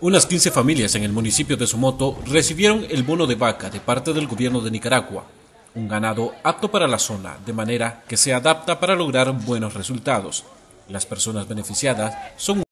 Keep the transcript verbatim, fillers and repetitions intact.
Unas quince familias en el municipio de Somoto recibieron el bono de vaca de parte del gobierno de Nicaragua, un ganado apto para la zona, de manera que se adapta para lograr buenos resultados. Las personas beneficiadas son